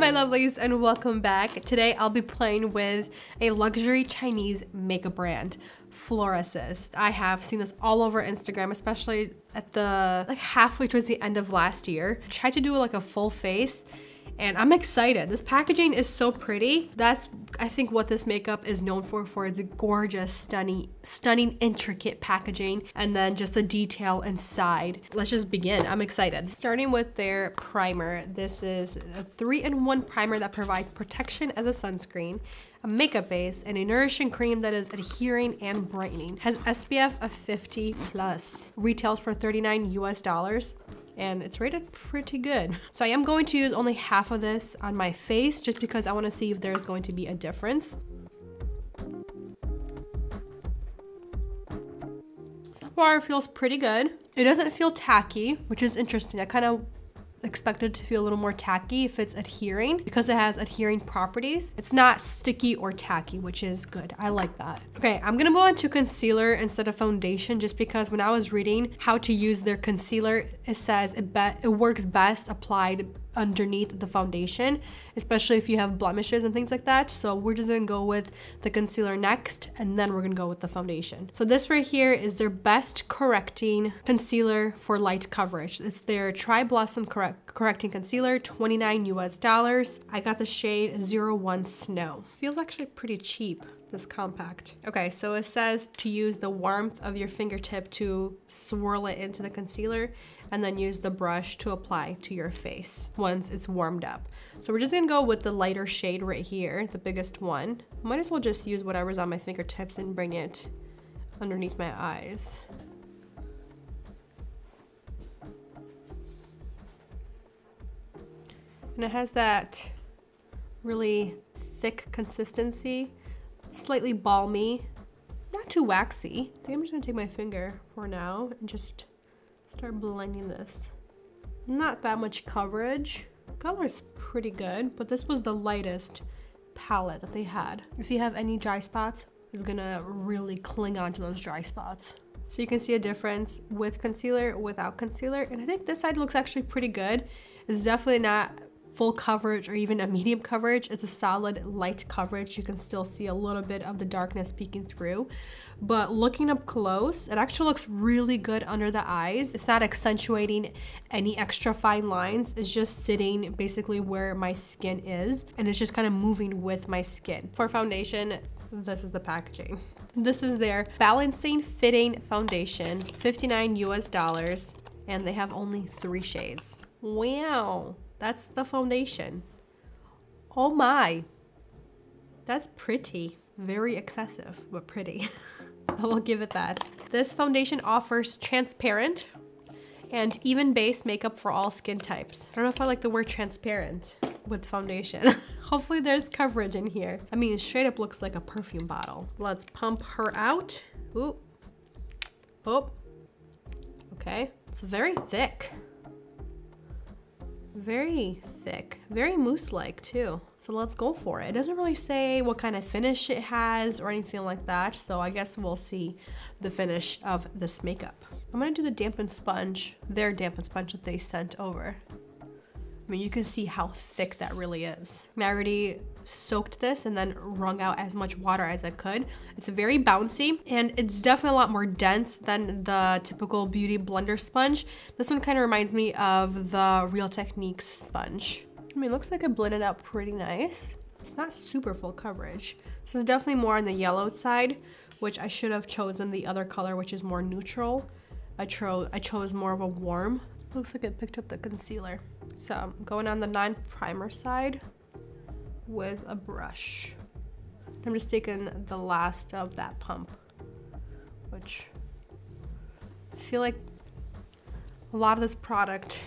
my lovelies, and welcome back. Today I'll be playing with a luxury Chinese makeup brand, Florasis. I have seen this all over Instagram, especially at the halfway towards the end of last year. I tried to do like a full face and I'm excited. This packaging is so pretty. That's, I think, what this makeup is known for its gorgeous, stunning, intricate packaging, and then just the detail inside. Let's just begin, I'm excited. Starting with their primer, this is a 3-in-1 primer that provides protection as a sunscreen, a makeup base, and a nourishing cream that is adhering and brightening. Has SPF of 50 plus. Retails for $39 US. And it's rated pretty good. So I am going to use only half of this on my face just because I want to see if there's going to be a difference. So far it feels pretty good. It doesn't feel tacky, which is interesting. I kind of expected to feel a little more tacky if it's adhering, because it has adhering properties. It's not sticky or tacky, which is good. I like that. Okay, I'm gonna move on to concealer instead of foundation, just because when I was reading how to use their concealer, it says it works best applied underneath the foundation, especially if you have blemishes and things like that. So we're just gonna go with the concealer next, and then we're gonna go with the foundation. So this right here is their best correcting concealer for light coverage. It's their Tri Blossom Correcting Concealer, $29 US. I got the shade 01 Snow. Feels actually pretty cheap, this compact. Okay, so it says to use the warmth of your fingertip to swirl it into the concealer, and then use the brush to apply to your face once it's warmed up. So we're just gonna go with the lighter shade right here, the biggest one. Might as well just use whatever's on my fingertips and bring it underneath my eyes. And it has that really thick consistency, slightly balmy, not too waxy. I think I'm just gonna take my finger for now and just start blending this. Not that much coverage. Color's pretty good, but this was the lightest palette that they had. If you have any dry spots, it's gonna really cling on to those dry spots. So you can see a difference with concealer, without concealer, and I think this side looks actually pretty good. It's definitely not full coverage or even a medium coverage. It's a solid light coverage. You can still see a little bit of the darkness peeking through, but looking up close, it actually looks really good under the eyes. It's not accentuating any extra fine lines. It's just sitting basically where my skin is, and it's just kind of moving with my skin. For foundation, this is the packaging. This is their Balancing Fitting Foundation, $59 US, and they have only 3 shades. Wow. That's the foundation. Oh my, that's pretty. Very excessive, but pretty. I will give it that. This foundation offers transparent and even base makeup for all skin types. I don't know if I like the word transparent with foundation. Hopefully there's coverage in here. I mean, it straight up looks like a perfume bottle. Let's pump her out. Ooh. Oh, okay. It's very thick. Very thick, very mousse-like too. So let's go for it. It doesn't really say what kind of finish it has or anything like that, so I guess we'll see the finish of this makeup. I'm gonna do the dampened sponge, their dampened sponge that they sent over. I mean, you can see how thick that really is. I already soaked this and then wrung out as much water as I could. It's very bouncy, and it's definitely a lot more dense than the typical beauty blender sponge. This one kind of reminds me of the Real Techniques sponge. I mean, it looks like it blended out pretty nice. It's not super full coverage. This is definitely more on the yellow side, which I should have chosen the other color, which is more neutral. I chose more of a warm. Looks like it picked up the concealer. So I'm going on the non-primer side with a brush. I'm just taking the last of that pump, which I feel like a lot of this product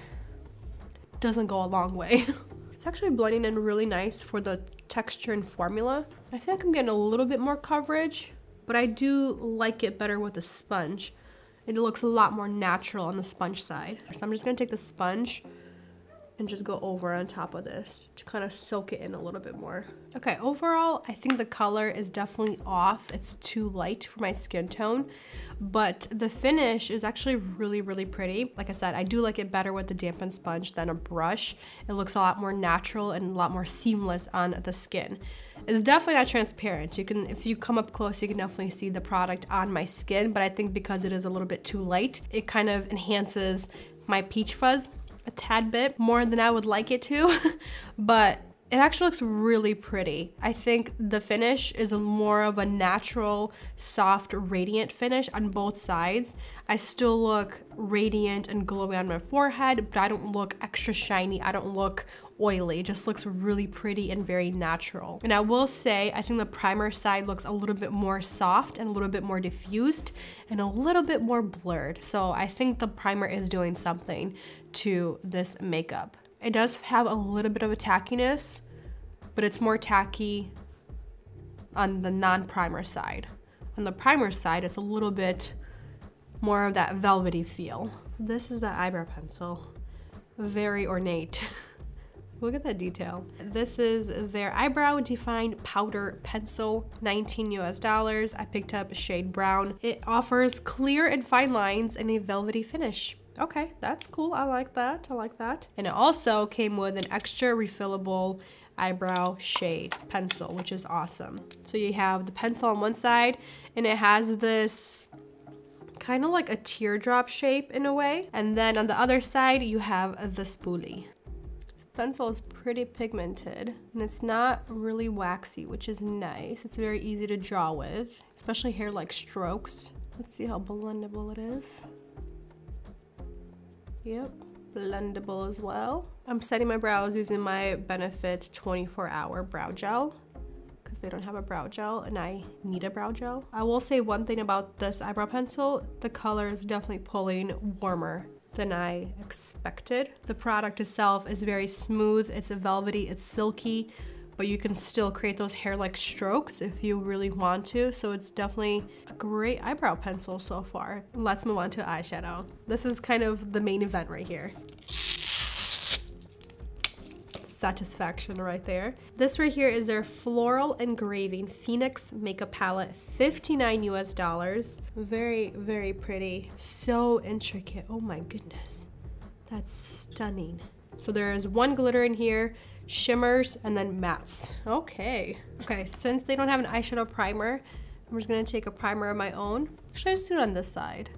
doesn't go a long way. It's actually blending in really nice for the texture and formula. I feel like I'm getting a little bit more coverage, but I do like it better with a sponge. It looks a lot more natural on the sponge side. So I'm just gonna take the sponge and just go over on top of this to kind of soak it in a little bit more. Okay, overall, I think the color is definitely off. It's too light for my skin tone, but the finish is actually really, really pretty. Like I said, I do like it better with the dampened sponge than a brush. It looks a lot more natural and a lot more seamless on the skin. It's definitely not transparent. You can, if you come up close, you can definitely see the product on my skin, but I think because it is a little bit too light, it kind of enhances my peach fuzz a tad bit more than I would like it to, but it actually looks really pretty. I think the finish is more of a natural, soft, radiant finish on both sides. I still look radiant and glowy on my forehead, but I don't look extra shiny. I don't look oily. It just looks really pretty and very natural. And I will say, I think the primer side looks a little bit more soft and a little bit more diffused and a little bit more blurred. So I think the primer is doing something to this makeup. It does have a little bit of a tackiness, but it's more tacky on the non-primer side. On the primer side, it's a little bit more of that velvety feel. This is the eyebrow pencil. Very ornate. Look at that detail. This is their Eyebrow Defined Powder Pencil, $19 US. I picked up shade brown. It offers clear and fine lines and a velvety finish. Okay, that's cool. I like that. I like that. And it also came with an extra refillable eyebrow shade pencil, which is awesome. So you have the pencil on one side, and it has this kind of like a teardrop shape in a way. And then on the other side, you have the spoolie. Pencil is pretty pigmented and it's not really waxy, which is nice. It's very easy to draw with, especially hair like strokes. Let's see how blendable it is. Yep, blendable as well. I'm setting my brows using my Benefit 24-hour brow gel because they don't have a brow gel and I need a brow gel. I will say one thing about this eyebrow pencil, the color is definitely pulling warmer than I expected. The product itself is very smooth, it's velvety, it's silky, but you can still create those hair-like strokes if you really want to, so it's definitely a great eyebrow pencil so far. Let's move on to eyeshadow. This is kind of the main event right here. Satisfaction right there. This right here is their Floral Engraving Phoenix Makeup Palette, $59 US. Very, very pretty. So intricate. Oh my goodness. That's stunning. So there is one glitter in here, shimmers, and then mattes. Okay. Okay, since they don't have an eyeshadow primer, I'm just gonna take a primer of my own. Actually, I just do it on this side.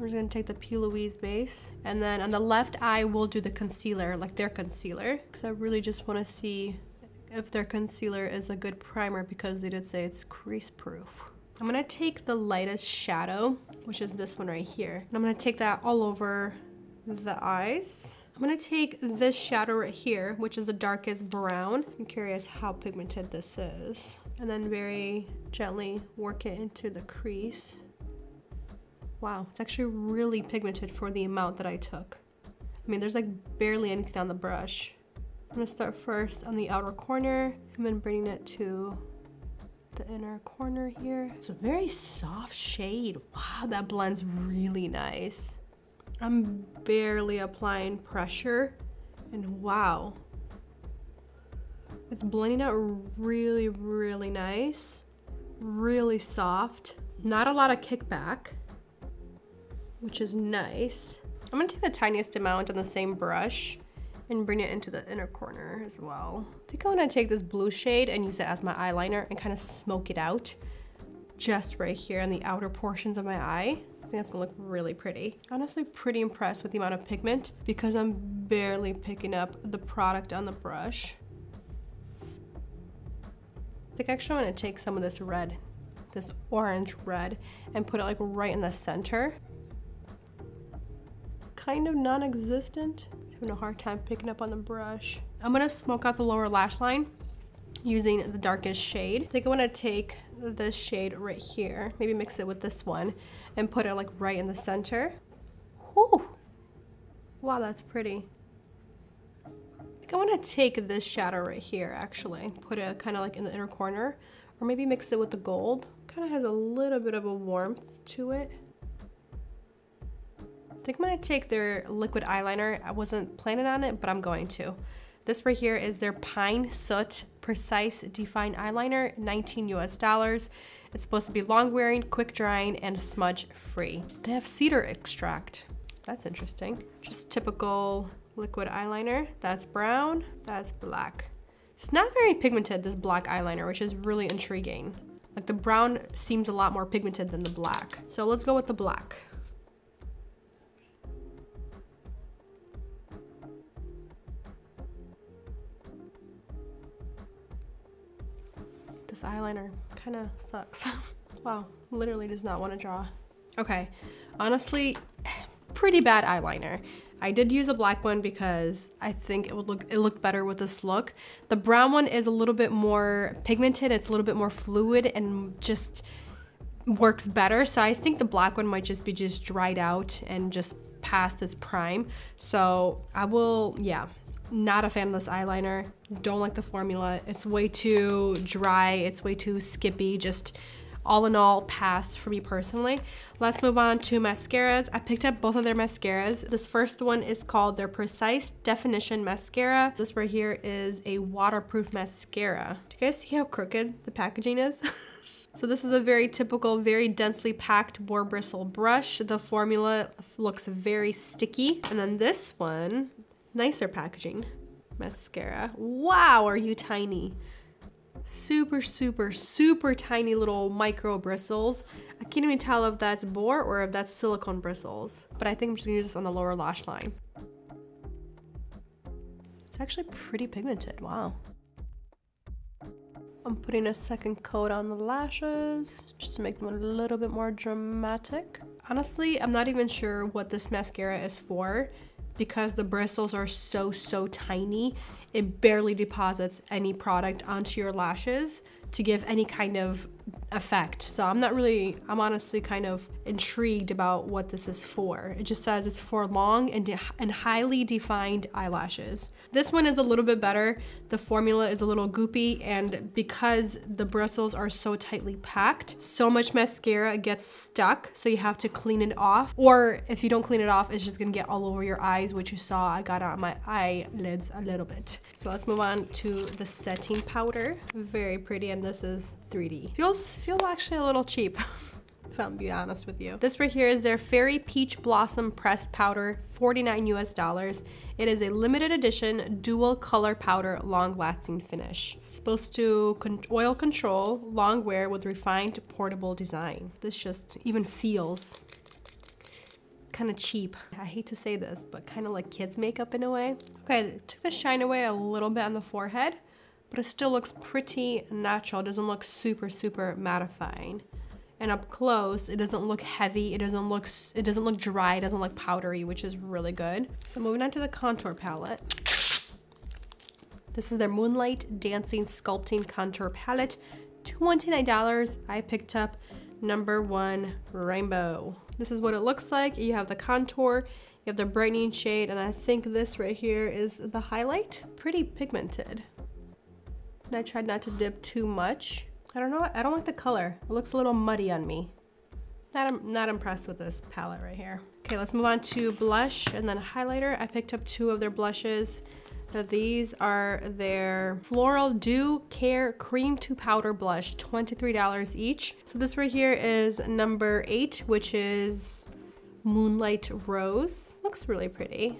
I'm just gonna take the P. Louise base, and then on the left eye, we'll do the concealer, like their concealer, because I really just wanna see if their concealer is a good primer because they did say it's crease proof. I'm gonna take the lightest shadow, which is this one right here, and I'm gonna take that all over the eyes. I'm gonna take this shadow right here, which is the darkest brown. I'm curious how pigmented this is. And then very gently work it into the crease. Wow, it's actually really pigmented for the amount that I took. I mean, there's like barely anything on the brush. I'm gonna start first on the outer corner and then bringing it to the inner corner here. It's a very soft shade. Wow, that blends really nice. I'm barely applying pressure and wow. It's blending out really, really nice. Really soft. Not a lot of kickback, which is nice. I'm gonna take the tiniest amount on the same brush and bring it into the inner corner as well. I think I wanna take this blue shade and use it as my eyeliner and kind of smoke it out just right here on the outer portions of my eye. I think that's gonna look really pretty. Honestly, pretty impressed with the amount of pigment because I'm barely picking up the product on the brush. I think I actually wanna take some of this red, this orange red, and put it like right in the center. Kind of non-existent. Having a hard time picking up on the brush. I'm gonna smoke out the lower lash line using the darkest shade. I think I wanna take this shade right here, maybe mix it with this one, and put it like right in the center. Whew. Wow, that's pretty. I think I wanna take this shadow right here, actually. Put it kind of like in the inner corner, or maybe mix it with the gold. Kind of has a little bit of a warmth to it. think I'm gonna take their liquid eyeliner. I wasn't planning on it, but I'm going to. This right here is their Pine Soot Precise Define Eyeliner, $19 US. It's supposed to be long wearing, quick drying, and smudge free. They have cedar extract. That's interesting. Just typical liquid eyeliner. That's brown, that's black. It's not very pigmented, this black eyeliner, which is really intriguing. Like the brown seems a lot more pigmented than the black. So let's go with the black. This eyeliner kind of sucks. Wow, literally does not want to draw. Okay, honestly, pretty bad eyeliner. I did use a black one because I think it looked better with this look. The brown one is a little bit more pigmented, it's a little bit more fluid and just works better. So I think the black one might just be just dried out and just past its prime. So I will, yeah, not a fan of this eyeliner. Don't like the formula. It's way too dry, it's way too skippy, just all in all, pass for me personally. Let's move on to mascaras. I picked up both of their mascaras. This first one is called their Precise Definition Mascara. This right here is a waterproof mascara. Do you guys see how crooked the packaging is? So this is a very typical, very densely packed boar bristle brush. The formula looks very sticky. And then this one, nicer packaging, mascara. Wow, are you tiny? Super, super, super tiny little micro bristles. I can't even tell if that's boar or if that's silicone bristles, but I think I'm just gonna use this on the lower lash line. It's actually pretty pigmented, wow. I'm putting a second coat on the lashes just to make them a little bit more dramatic. Honestly, I'm not even sure what this mascara is for because the bristles are so tiny. It barely deposits any product onto your lashes to give any kind of effect. So I'm honestly kind of intrigued about what this is for. It just says it's for long and highly defined eyelashes. This one is a little bit better. The formula is a little goopy, and because the bristles are so tightly packed, so much mascara gets stuck, so you have to clean it off. Or if you don't clean it off, it's just gonna get all over your eyes, which you saw I got on my eyelids a little bit. So let's move on to the setting powder. Very pretty, and this is 3D. Feels actually a little cheap, if I'm being honest with you. This right here is their Fairy Peach Blossom Pressed Powder, $49 US. It is a limited edition dual color powder, long lasting finish. It's supposed to oil control, long wear with refined portable design. This just even feels kind of cheap. I hate to say this, but kind of like kids makeup in a way. Okay, took the shine away a little bit on the forehead, but it still looks pretty natural. It doesn't look super, super mattifying. And up close, it doesn't look heavy. It doesn't look dry. It doesn't look powdery, which is really good. So moving on to the contour palette. This is their Moonlight Dancing Sculpting Contour Palette, $29. I picked up #1 Rainbow. This is what it looks like. You have the contour, you have the brightening shade, and I think this right here is the highlight. Pretty pigmented. And I tried not to dip too much. I don't know, I don't like the color. It looks a little muddy on me. Not impressed with this palette right here. Okay, let's move on to blush and then highlighter. I picked up two of their blushes. Now these are their Floral Dew Care Cream to Powder Blush, $23 each. So this right here is #8, which is Moonlight Rose. Looks really pretty.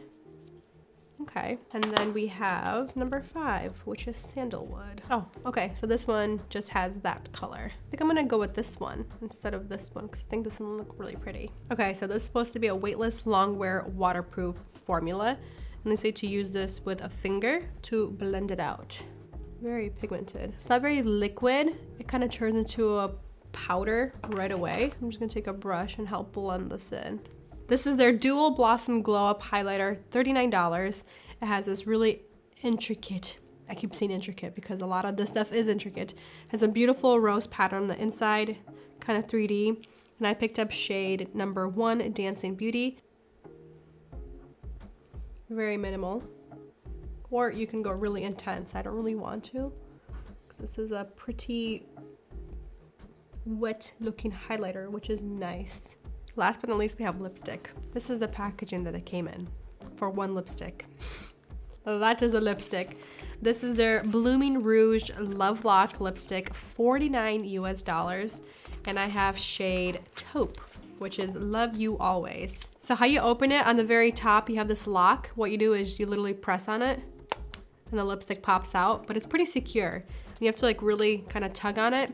Okay, and then we have #5, which is Sandalwood. Oh, okay, so this one just has that color. I think I'm gonna go with this one instead of this one because I think this one will look really pretty. Okay, so this is supposed to be a weightless, long wear, waterproof formula. And they say to use this with a finger to blend it out. Very pigmented. It's not very liquid. It kind of turns into a powder right away. I'm just gonna take a brush and help blend this in. This is their Dual Blossom Glow Up Highlighter, $39. It has this really intricate, I keep saying intricate because a lot of this stuff is intricate. It has a beautiful rose pattern on the inside, kind of 3D. And I picked up shade #1, Dancing Beauty. Very minimal. Or you can go really intense. I don't really want to, because this is a pretty wet looking highlighter, which is nice. Last but not least, we have lipstick. This is the packaging that it came in for one lipstick. That is a lipstick. This is their Blooming Rouge Love Lock Lipstick, $49 US. And I have shade Taupe, which is Love You Always. So how you open it, on the very top, you have this lock. What you do is you literally press on it and the lipstick pops out, but it's pretty secure. You have to like really kind of tug on it,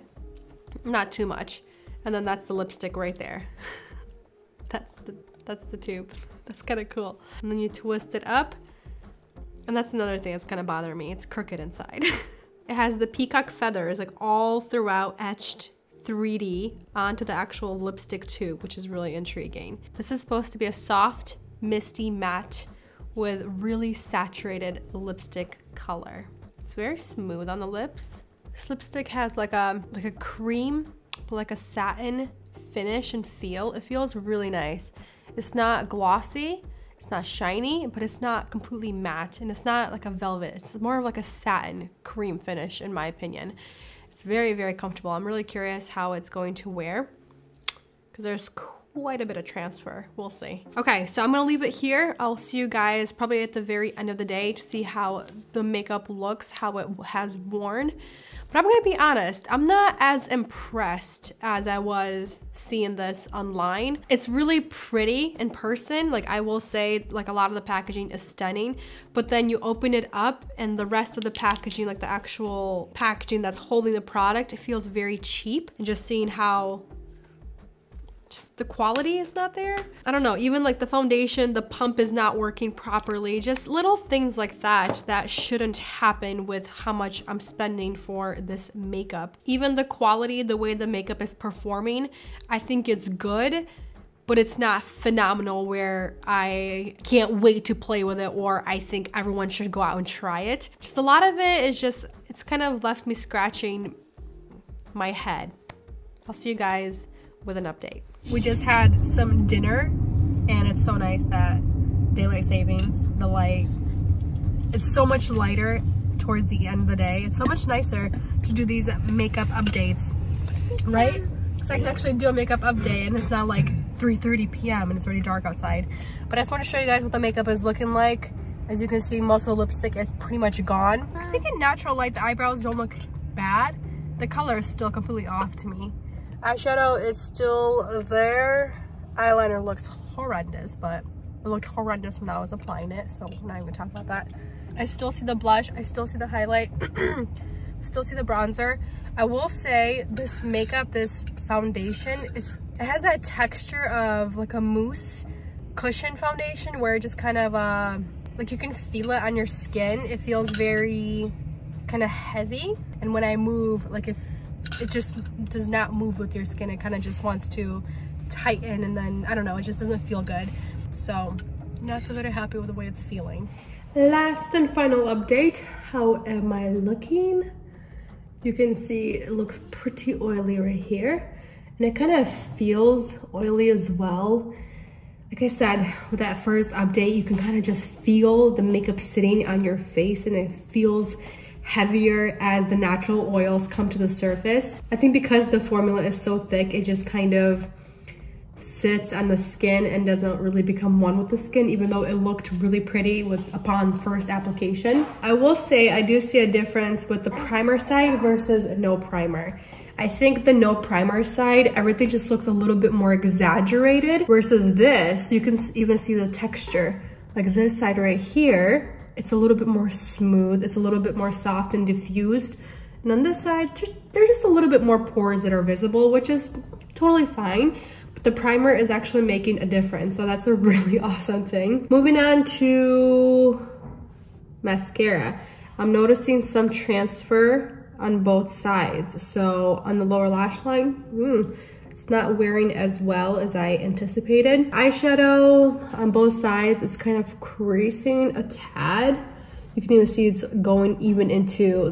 not too much. And then that's the lipstick right there. That's the tube. That's kind of cool. And then you twist it up. And that's another thing that's kind of bothering me. It's crooked inside. It has the peacock feathers like all throughout, etched 3D onto the actual lipstick tube, which is really intriguing. This is supposed to be a soft, misty matte with really saturated lipstick color. It's very smooth on the lips. This lipstick has like a cream, but like a satin finish and feel. It feels really nice. It's not glossy, it's not shiny, but it's not completely matte, and it's not like a velvet. It's more of like a satin cream finish, in my opinion. It's very, very comfortable. I'm really curious how it's going to wear because there's quite a bit of transfer. We'll see. Okay, so I'm gonna leave it here. I'll see you guys probably at the very end of the day to see how the makeup looks, how it has worn. But I'm gonna be honest, I'm not as impressed as I was seeing this online. It's really pretty in person. Like I will say, like a lot of the packaging is stunning, but then you open it up and the rest of the packaging, like the actual packaging that's holding the product, it feels very cheap. And just seeing how just the quality is not there. I don't know, even like the foundation, the pump is not working properly. Just little things like that that shouldn't happen with how much I'm spending for this makeup. Even the quality, the way the makeup is performing, I think it's good, but it's not phenomenal where I can't wait to play with it or I think everyone should go out and try it. Just a lot of it is just, it's kind of left me scratching my head. I'll see you guys with an update. We just had some dinner and it's so nice that daylight savings, the light, it's so much lighter towards the end of the day. It's so much nicer to do these makeup updates, right? Because I can actually do a makeup update and it's not like 3:30 p.m. and it's already dark outside. But I just want to show you guys what the makeup is looking like. As you can see, most of the lipstick is pretty much gone. I think in natural light, the eyebrows don't look bad. The color is still completely off to me. Eyeshadow is still there. Eyeliner looks horrendous, but it looked horrendous when I was applying it, so I'm not even gonna talk about that. I still see the blush, I still see the highlight, still see the bronzer. I will say this makeup, this foundation, it has that texture of like a mousse cushion foundation where it just kind of, like you can feel it on your skin. It feels very kind of heavy, and when I move, like if it just does not move with your skin. It kind of just wants to tighten and then, I don't know, it just doesn't feel good. So, not so very happy with the way it's feeling. Last and final update, how am I looking? You can see it looks pretty oily right here. And it kind of feels oily as well. Like I said, with that first update, you can kind of just feel the makeup sitting on your face and it feels heavier as the natural oils come to the surface. I think because the formula is so thick, it just kind of sits on the skin and doesn't really become one with the skin, even though it looked really pretty upon first application. I will say I do see a difference with the primer side versus no primer. I think the no primer side, everything just looks a little bit more exaggerated versus this, you can even see the texture. Like this side right here, it's a little bit more smooth. It's a little bit more soft and diffused. And on this side, there's just a little bit more pores that are visible, which is totally fine. But the primer is actually making a difference. So that's a really awesome thing. Moving on to mascara. I'm noticing some transfer on both sides. So on the lower lash line, it's not wearing as well as I anticipated. Eyeshadow on both sides, it's kind of creasing a tad. You can even see it's going even into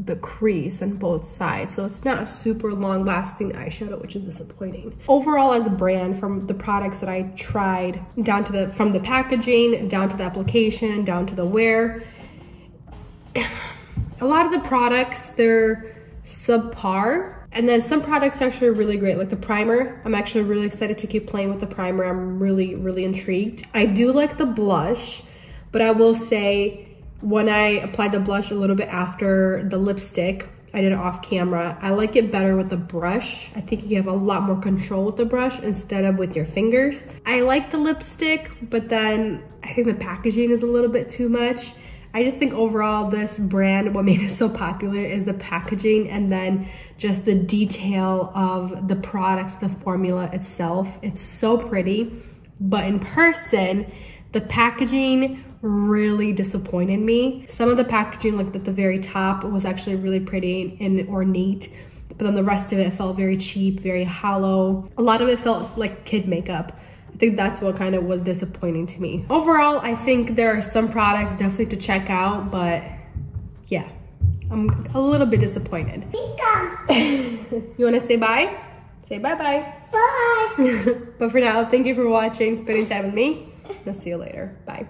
the crease on both sides. So it's not a super long lasting eyeshadow, which is disappointing. Overall as a brand, from the products that I tried, down to from the packaging, down to the application, down to the wear, a lot of the products, they're subpar. And then some products are actually really great, like the primer. I'm actually really excited to keep playing with the primer. I'm really, really intrigued. I do like the blush, but I will say when I applied the blush a little bit after the lipstick, I did it off camera. I like it better with the brush. I think you have a lot more control with the brush instead of with your fingers. I like the lipstick, but then I think the packaging is a little bit too much. I just think overall this brand, what made it so popular is the packaging and then just the detail of the product, the formula itself. It's so pretty, but in person, the packaging really disappointed me. Some of the packaging, like at the very top, was actually really pretty and ornate, but then the rest of it felt very cheap, very hollow. A lot of it felt like kid makeup. I think that's what kind of was disappointing to me. Overall, I think there are some products definitely to check out, but yeah, I'm a little bit disappointed. You want to say bye? Say bye-bye. Bye. But for now, thank you for watching, spending time with me. I'll see you later. Bye.